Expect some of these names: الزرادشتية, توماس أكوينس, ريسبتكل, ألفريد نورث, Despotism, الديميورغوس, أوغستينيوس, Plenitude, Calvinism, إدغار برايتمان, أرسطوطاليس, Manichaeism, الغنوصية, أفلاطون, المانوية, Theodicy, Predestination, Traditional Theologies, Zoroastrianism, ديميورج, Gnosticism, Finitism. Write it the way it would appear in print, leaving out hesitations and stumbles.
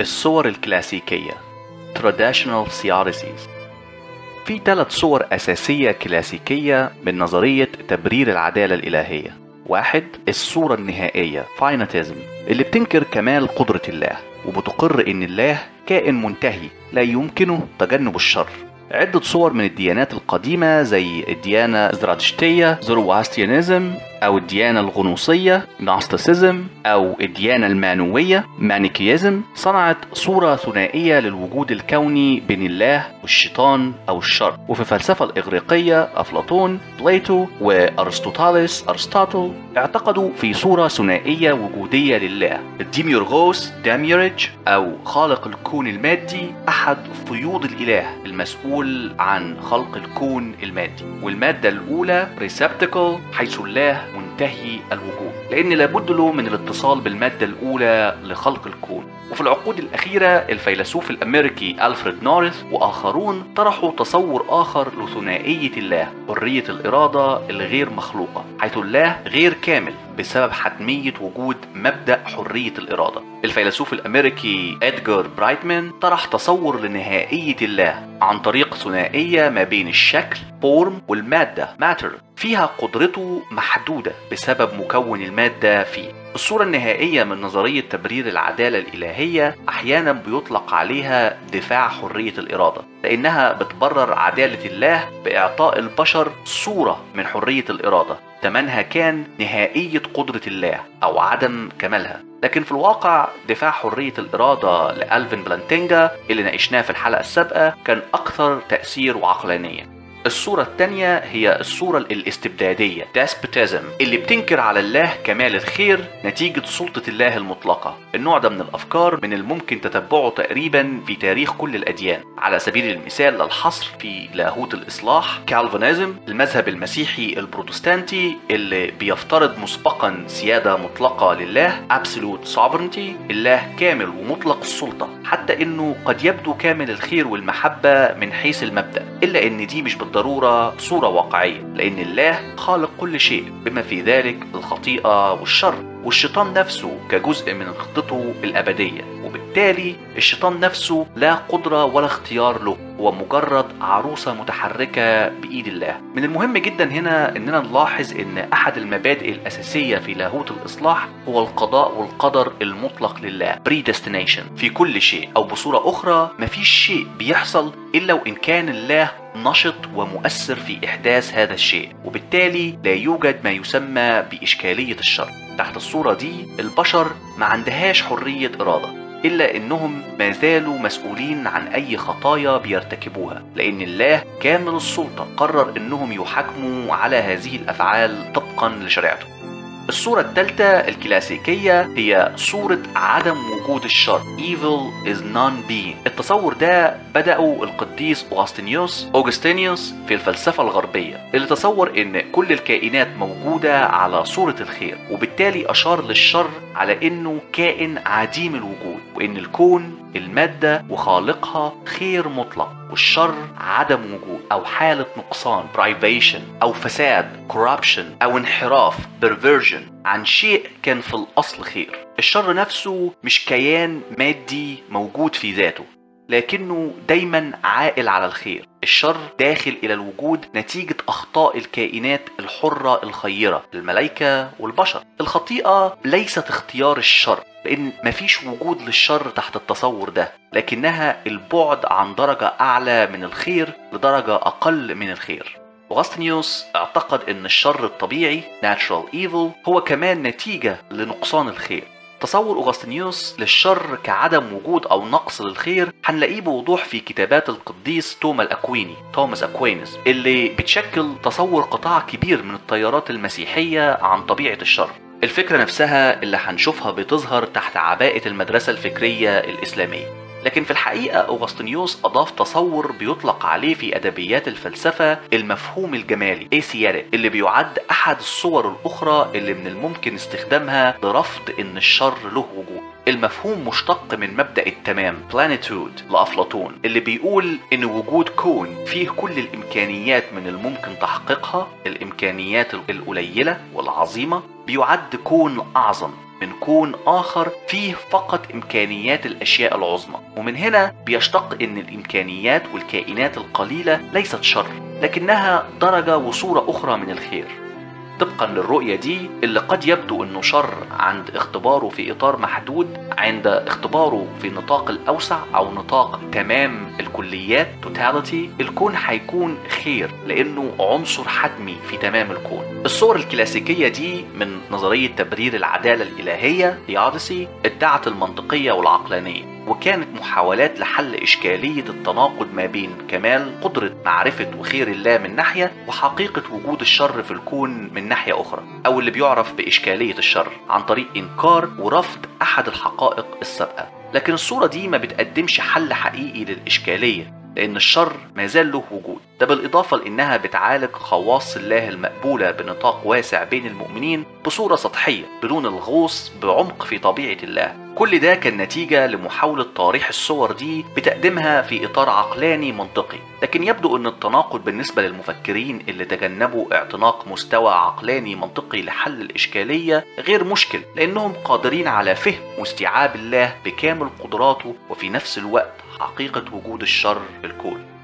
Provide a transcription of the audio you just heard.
الصور الكلاسيكية Traditional Theologies. في 3 صور أساسية كلاسيكية من نظرية تبرير العدالة الإلهية. 1. الصورة النهائية Finitism، اللي بتنكر كمال قدرة الله وبتقر إن الله كائن منتهي لا يمكنه تجنب الشر. عدة صور من الديانات القديمة زي الديانة الزرادشتية Zoroastrianism، أو الديانة الغنوصية Gnosticism، أو الديانة المانوية Manichaeism، صنعت صورة ثنائية للوجود الكوني بين الله والشيطان أو الشر. وفي الفلسفة الإغريقية أفلاطون بليتو وأرسطوطاليس أرسطاطل اعتقدوا في صورة ثنائية وجودية لله، الديميورغوس ديميورج أو خالق الكون المادي، أحد فيوض الإله المسؤول عن خلق الكون المادي. والمادة الأولى ريسبتكل، حيث الله منتهي الوجود، لأن لابد له من الاتصال بالمادة الأولى لخلق الكون. وفي العقود الأخيرة الفيلسوف الأمريكي ألفريد نورث وآخرون طرحوا تصور آخر لثنائية الله، حرية الإرادة الغير مخلوقة، حيث الله غير كامل بسبب حتمية وجود مبدأ حرية الإرادة. الفيلسوف الأمريكي إدغار برايتمان طرح تصور لنهائية الله عن طريق ثنائية ما بين الشكل فورم والمادة ماتر، فيها قدرته محدودة بسبب مكون المادة فيه. الصورة النهائية من نظرية تبرير العدالة الإلهية أحيانا بيطلق عليها دفاع حرية الإرادة، لأنها بتبرر عدالة الله بإعطاء البشر صورة من حرية الإرادة تمنها كان نهائية قدرة الله أو عدم كمالها. لكن في الواقع دفاع حرية الإرادة لألفين بلانتينجا اللي ناقشناه في الحلقة السابقة كان أكثر تأثير وعقلانية. الصورة الثانية هي الصورة الاستبدادية Despotism، اللي بتنكر على الله كمال الخير نتيجة سلطة الله المطلقة. النوع ده من الأفكار من الممكن تتبعه تقريبا في تاريخ كل الأديان، على سبيل المثال للحصر في لاهوت الإصلاح Calvinism، المذهب المسيحي البروتستانتي اللي بيفترض مسبقا سيادة مطلقة لله Absolute Sovereignty، الله كامل ومطلق السلطة، حتى إنه قد يبدو كامل الخير والمحبة من حيث المبدأ، إلا إن دي مش بالضرورة صورة واقعية، لأن الله خالق كل شيء بما في ذلك الخطيئة والشر، والشيطان نفسه كجزء من خطته الأبدية، وبالتالي الشيطان نفسه لا قدرة ولا اختيار له، هو مجرد عروسة متحركة بإيد الله. من المهم جدا هنا أننا نلاحظ أن أحد المبادئ الأساسية في لاهوت الإصلاح هو القضاء والقدر المطلق لله Predestination في كل شيء، أو بصورة أخرى مفيش شيء بيحصل إلا وإن كان الله نشط ومؤثر في إحداث هذا الشيء، وبالتالي لا يوجد ما يسمى بإشكالية الشر. تحت الصورة دي البشر ما عندهاش حرية إرادة، إلا إنهم ما زالوا مسؤولين عن أي خطايا بيرتكبوها، لأن الله كامل السلطة قرر إنهم يحاكموا على هذه الأفعال طبقا لشريعته. الصورة الثالثة الكلاسيكية هي صورة عدم وجود الشر Evil is non-being. التصور ده بدأه القديس أوغستينيوس في الفلسفة الغربية، اللي تصور إن كل الكائنات موجودة على صورة الخير، وبالتالي أشار للشر على إنه كائن عديم الوجود، وإن الكون المادة وخالقها خير مطلق، والشر عدم وجود أو حالة نقصان Privation، أو فساد Corruption، أو انحراف Perversion عن شيء كان في الأصل خير. الشر نفسه مش كيان مادي موجود في ذاته، لكنه دايما عائل على الخير. الشر داخل إلى الوجود نتيجة أخطاء الكائنات الحرة الخيرة، الملائكة والبشر. الخطيئة ليست اختيار الشر، لأن مفيش وجود للشر تحت التصور ده، لكنها البعد عن درجة أعلى من الخير لدرجة أقل من الخير. أوغستينيوس اعتقد أن الشر الطبيعي Natural Evil هو كمان نتيجة لنقصان الخير. تصور أوغستينيوس للشر كعدم وجود أو نقص للخير هنلاقيه بوضوح في كتابات القديس توماس أكوينس، اللي بتشكل تصور قطاع كبير من التيارات المسيحية عن طبيعة الشر. الفكرة نفسها اللي هنشوفها بتظهر تحت عباءة المدرسة الفكرية الإسلامية، لكن في الحقيقة أوغستينيوس أضاف تصور بيطلق عليه في أدبيات الفلسفة المفهوم الجمالي Aesthetic، اللي بيعد أحد الصور الأخرى اللي من الممكن استخدامها لرفض إن الشر له وجود. المفهوم مشتق من مبدأ التمام Plenitude لأفلاطون، اللي بيقول إن وجود كون فيه كل الإمكانيات من الممكن تحقيقها، الإمكانيات القليلة والعظيمة، بيعد كون أعظم من كون آخر فيه فقط إمكانيات الأشياء العظمى. ومن هنا بيشتق إن الإمكانيات والكائنات القليلة ليست شر، لكنها درجة وصورة أخرى من الخير. طبقا للرؤية دي، اللي قد يبدو انه شر عند اختباره في اطار محدود، عند اختباره في النطاق الاوسع او نطاق تمام الكليات توتاليتي، الكون هيكون خير لانه عنصر حتمي في تمام الكون. الصور الكلاسيكية دي من نظرية تبرير العدالة الالهية theodicy ادعت المنطقية والعقلانية، وكانت محاولات لحل إشكالية التناقض ما بين كمال قدرة معرفة وخير الله من ناحية، وحقيقة وجود الشر في الكون من ناحية أخرى، أو اللي بيعرف بإشكالية الشر عن طريق إنكار ورفض أحد الحقائق السابقة. لكن الصورة دي ما بتقدمش حل حقيقي للإشكالية، لأن الشر ما زال له وجود، ده بالإضافة لأنها بتعالج خواص الله المقبولة بنطاق واسع بين المؤمنين بصورة سطحية بدون الغوص بعمق في طبيعة الله. كل ده كان نتيجة لمحاولة طرح الصور دي بتقديمها في إطار عقلاني منطقي، لكن يبدو أن التناقض بالنسبة للمفكرين اللي تجنبوا اعتناق مستوى عقلاني منطقي لحل الإشكالية غير مشكل، لأنهم قادرين على فهم واستيعاب الله بكامل قدراته، وفي نفس الوقت حقيقة وجود الشر في الكون.